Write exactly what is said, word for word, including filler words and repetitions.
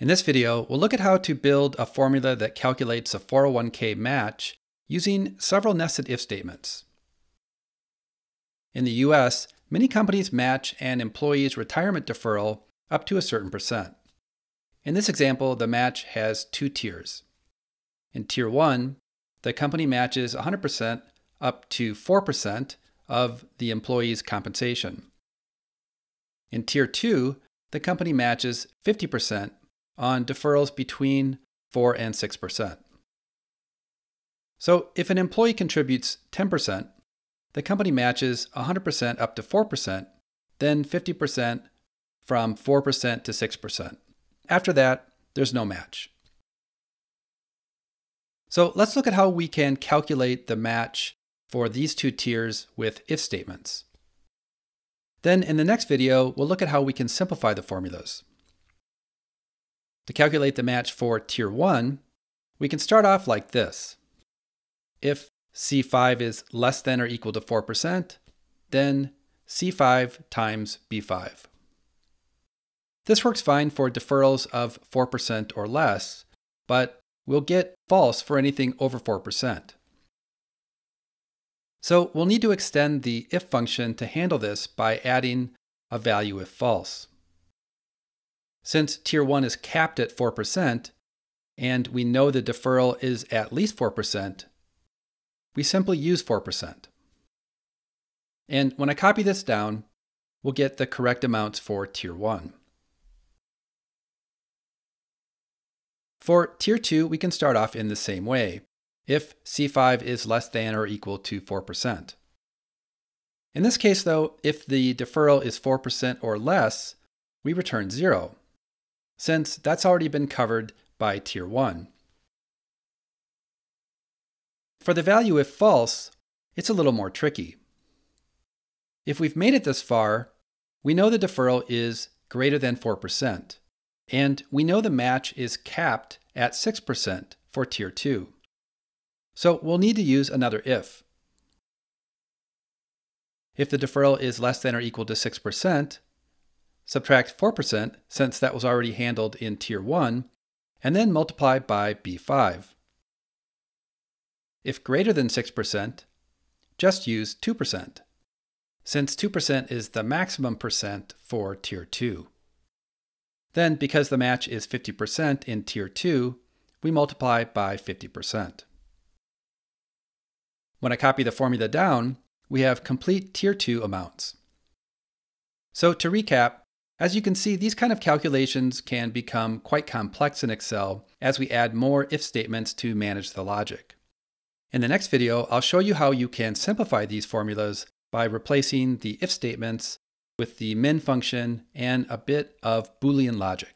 In this video, we'll look at how to build a formula that calculates a four oh one k match using several nested if statements. In the U S, many companies match an employee's retirement deferral up to a certain percent. In this example, the match has two tiers. In Tier one, the company matches one hundred percent up to four percent of the employee's compensation. In Tier two, the company matches fifty percent on deferrals between four and six percent. So if an employee contributes ten percent, the company matches one hundred percent up to four percent, then fifty percent from four percent to six percent. After that, there's no match. So let's look at how we can calculate the match for these two tiers with if statements. Then in the next video, we'll look at how we can simplify the formulas. To calculate the match for Tier one, we can start off like this. If C five is less than or equal to four percent, then C five times B five. This works fine for deferrals of four percent or less, but we'll get false for anything over four percent. So we'll need to extend the if function to handle this by adding a value if false. Since Tier one is capped at four percent, and we know the deferral is at least four percent, we simply use four percent. And when I copy this down, we'll get the correct amounts for Tier one. For Tier two, we can start off in the same way, if C five is less than or equal to four percent. In this case, though, if the deferral is four percent or less, we return zero, since that's already been covered by Tier one. For the value if false, it's a little more tricky. If we've made it this far, we know the deferral is greater than four percent, and we know the match is capped at six percent for Tier two. So we'll need to use another if. If the deferral is less than or equal to six percent, subtract four percent, since that was already handled in Tier one, and then multiply by B five. If greater than six percent, just use two percent, since two percent is the maximum percent for Tier two. Then, because the match is fifty percent in Tier two, we multiply by fifty percent. When I copy the formula down, we have complete Tier two amounts. So to recap, as you can see, these kind of calculations can become quite complex in Excel as we add more if statements to manage the logic. In the next video, I'll show you how you can simplify these formulas by replacing the if statements with the min function and a bit of Boolean logic.